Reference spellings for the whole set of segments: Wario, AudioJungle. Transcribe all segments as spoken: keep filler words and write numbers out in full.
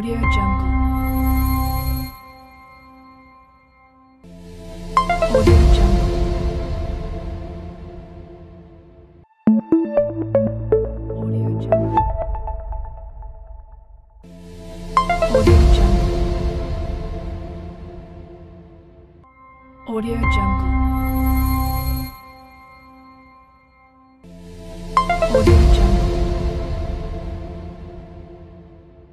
AudioJungle. AudioJungle. AudioJungle. AudioJungle. AudioJungle. AudioJungle.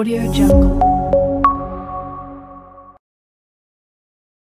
AudioJungle. AudioJungle. AudioJungle. AudioJungle. AudioJungle.